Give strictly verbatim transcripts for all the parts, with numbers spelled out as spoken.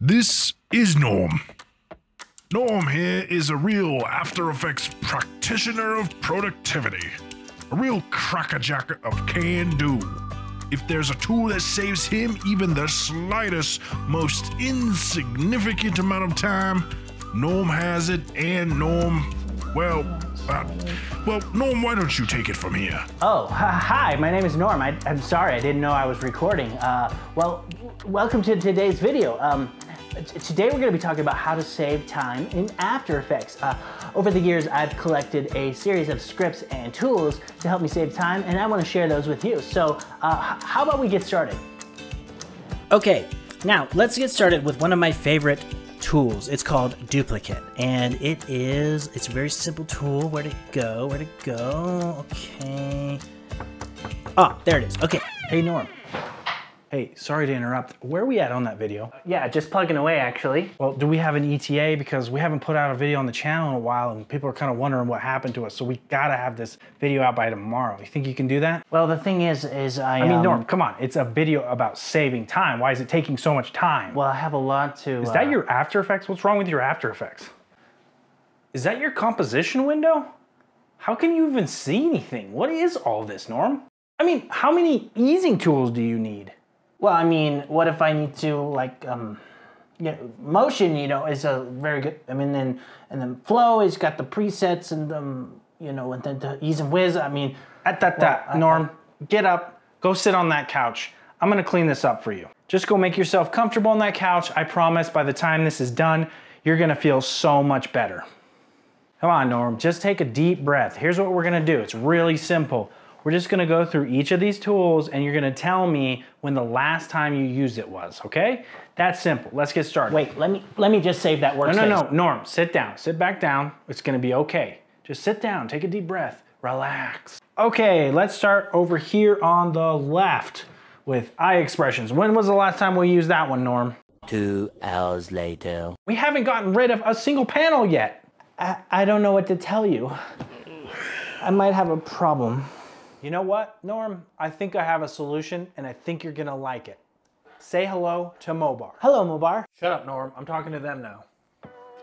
This is Norm. Norm here is a real After Effects practitioner of productivity. A real crackerjack of can-do. If there's a tool that saves him even the slightest, most insignificant amount of time, Norm has it, and Norm, well, uh, well, Norm, why don't you take it from here? Oh, hi, my name is Norm. I, I'm sorry, I didn't know I was recording. Uh, well, welcome to today's video. Um, Today we're going to be talking about how to save time in After Effects. Uh, over the years I've collected a series of scripts and tools to help me save time, and I want to share those with you. So uh, how about we get started? Okay, now let's get started with one of my favorite tools. It's called Duplicate, and it is, it's a very simple tool. Where'd it go? Where'd it go? Okay. Ah, there it is. Okay. Hey Norm. Hey, sorry to interrupt. Where are we at on that video? Yeah, just plugging away actually. Well, do we have an E T A? Because we haven't put out a video on the channel in a while and people are kind of wondering what happened to us. So we gotta have this video out by tomorrow. You think you can do that? Well, the thing is, is I- I mean, um, Norm, come on. It's a video about saving time. Why is it taking so much time? Well, I have a lot to- Is that uh, your After Effects? What's wrong with your After Effects? Is that your composition window? How can you even see anything? What is all this, Norm? I mean, how many easing tools do you need? Well, I mean, what if I need to, like, um, you know, motion, you know, is a very good, I mean, then, and then flow, it's got the presets and, um, you know, and then the ease and whiz, I mean. At that, well, that, Norm, I, get up, go sit on that couch. I'm gonna clean this up for you. Just go make yourself comfortable on that couch. I promise by the time this is done, you're gonna feel so much better. Come on, Norm, just take a deep breath. Here's what we're gonna do, it's really simple. We're just gonna go through each of these tools and you're gonna tell me when the last time you used it was, okay? That's simple, let's get started. Wait, let me let me just save that workspace. No, no, no, Norm, sit down, sit back down. It's gonna be okay. Just sit down, take a deep breath, relax. Okay, let's start over here on the left with eye expressions. When was the last time we used that one, Norm? Two hours later. We haven't gotten rid of a single panel yet. I, I don't know what to tell you. I might have a problem. You know what, Norm? I think I have a solution and I think you're gonna like it. Say hello to Mobar. Hello, Mobar. Shut up, Norm. I'm talking to them now.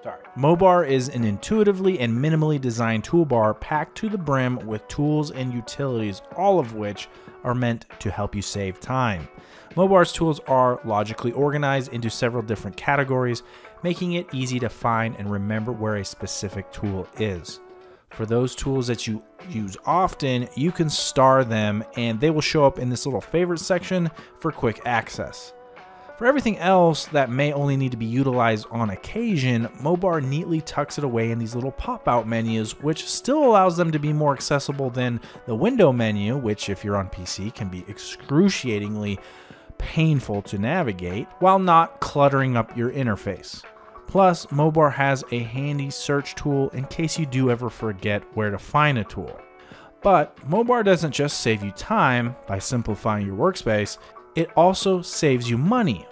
Sorry. Mobar is an intuitively and minimally designed toolbar packed to the brim with tools and utilities, all of which are meant to help you save time. Mobar's tools are logically organized into several different categories, making it easy to find and remember where a specific tool is. For those tools that you use often, you can star them and they will show up in this little favorite section for quick access. For everything else that may only need to be utilized on occasion, Mobar neatly tucks it away in these little pop-out menus, which still allows them to be more accessible than the window menu, which if you're on P C can be excruciatingly painful to navigate while not cluttering up your interface. Plus, Mobar has a handy search tool in case you do ever forget where to find a tool. But Mobar doesn't just save you time by simplifying your workspace, it also saves you money.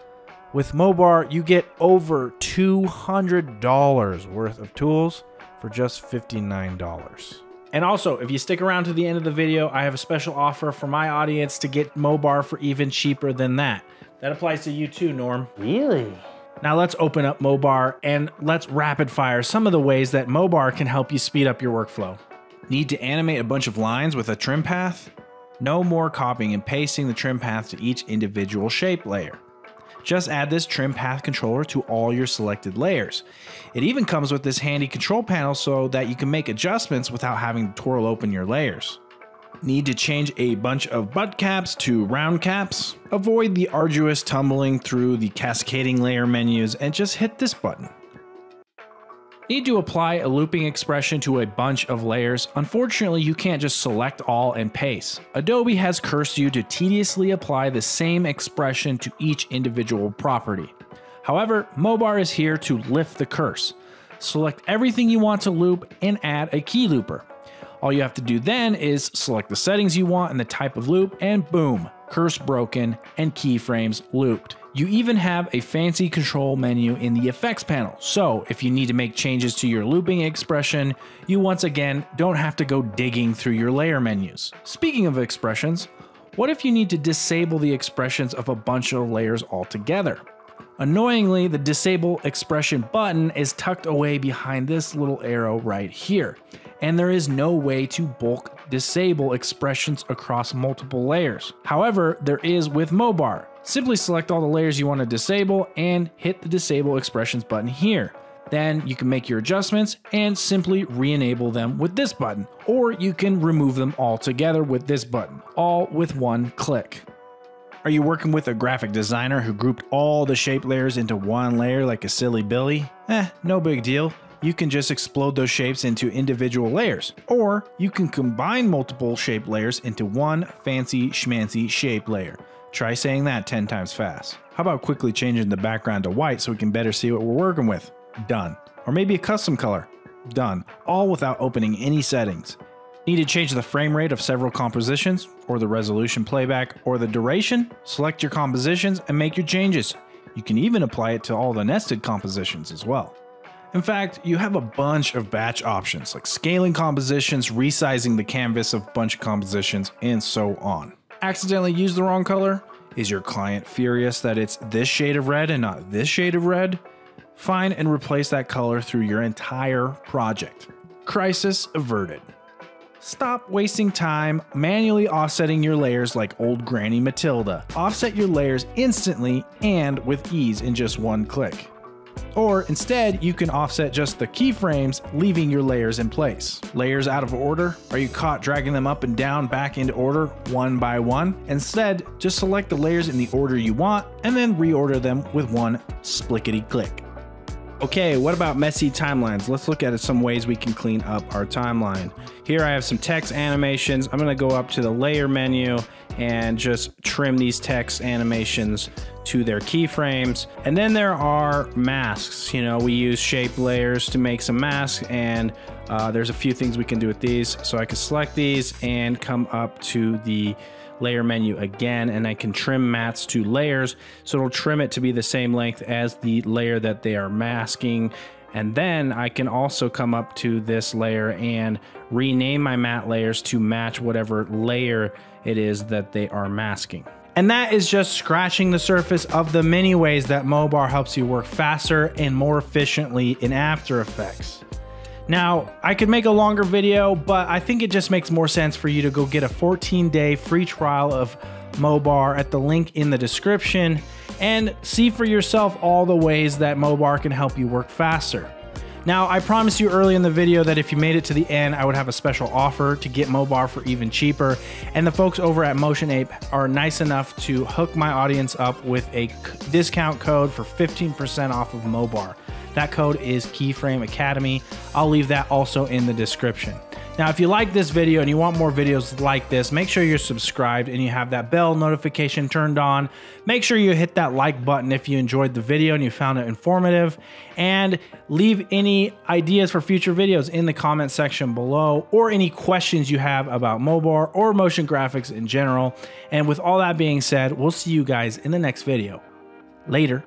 With Mobar, you get over two hundred dollars worth of tools for just fifty-nine dollars. And also, if you stick around to the end of the video, I have a special offer for my audience to get Mobar for even cheaper than that. That applies to you too, Norm. Really? Now let's open up Mobar and let's rapid fire some of the ways that Mobar can help you speed up your workflow. Need to animate a bunch of lines with a trim path? No more copying and pasting the trim path to each individual shape layer. Just add this trim path controller to all your selected layers. It even comes with this handy control panel so that you can make adjustments without having to twirl open your layers. Need to change a bunch of butt caps to round caps? Avoid the arduous tumbling through the cascading layer menus and just hit this button. Need to apply a looping expression to a bunch of layers? Unfortunately, you can't just select all and paste. Adobe has cursed you to tediously apply the same expression to each individual property. However, Mobar is here to lift the curse. Select everything you want to loop and add a key looper. All you have to do then is select the settings you want and the type of loop, and boom, curse broken and keyframes looped. You even have a fancy control menu in the effects panel. So if you need to make changes to your looping expression, you once again don't have to go digging through your layer menus. Speaking of expressions, what if you need to disable the expressions of a bunch of layers altogether? Annoyingly, the disable expression button is tucked away behind this little arrow right here, and there is no way to bulk disable expressions across multiple layers. However, there is with Mobar. Simply select all the layers you want to disable and hit the disable expressions button here. Then you can make your adjustments and simply re-enable them with this button, or you can remove them all together with this button, all with one click. Are you working with a graphic designer who grouped all the shape layers into one layer like a silly billy? Eh, no big deal. You can just explode those shapes into individual layers, or you can combine multiple shape layers into one fancy schmancy shape layer. Try saying that ten times fast. How about quickly changing the background to white so we can better see what we're working with? Done. Or maybe a custom color. Done. All without opening any settings. Need to change the frame rate of several compositions, or the resolution playback, or the duration? Select your compositions and make your changes. You can even apply it to all the nested compositions as well. In fact, you have a bunch of batch options, like scaling compositions, resizing the canvas of a bunch of compositions, and so on. Accidentally use the wrong color? Is your client furious that it's this shade of red and not this shade of red? Find and replace that color through your entire project. Crisis averted. Stop wasting time manually offsetting your layers like old Granny Matilda. Offset your layers instantly and with ease in just one click. Or instead, you can offset just the keyframes, leaving your layers in place. Layers out of order? Are you caught dragging them up and down back into order one by one? Instead, just select the layers in the order you want and then reorder them with one splickety click. Okay, what about messy timelines? Let's look at some ways we can clean up our timeline. Here I have some text animations. I'm gonna go up to the layer menu and just trim these text animations to their keyframes. And then there are masks. You know, we use shape layers to make some masks, and uh, there's a few things we can do with these. So I can select these and come up to the layer menu again, and I can trim mats to layers, so it'll trim it to be the same length as the layer that they are masking. And then I can also come up to this layer and rename my mat layers to match whatever layer it is that they are masking. And that is just scratching the surface of the many ways that Mobar helps you work faster and more efficiently in After Effects. Now, I could make a longer video, but I think it just makes more sense for you to go get a fourteen day free trial of Mobar at the link in the description and see for yourself all the ways that Mobar can help you work faster. Now, I promised you early in the video that if you made it to the end, I would have a special offer to get Mobar for even cheaper. And the folks over at Motionape are nice enough to hook my audience up with a discount code for fifteen percent off of Mobar. That code is Keyframe Academy. I'll leave that also in the description. Now, if you like this video and you want more videos like this, make sure you're subscribed and you have that bell notification turned on. Make sure you hit that like button if you enjoyed the video and you found it informative. And leave any ideas for future videos in the comment section below, or any questions you have about Mobar or motion graphics in general. And with all that being said, we'll see you guys in the next video. Later.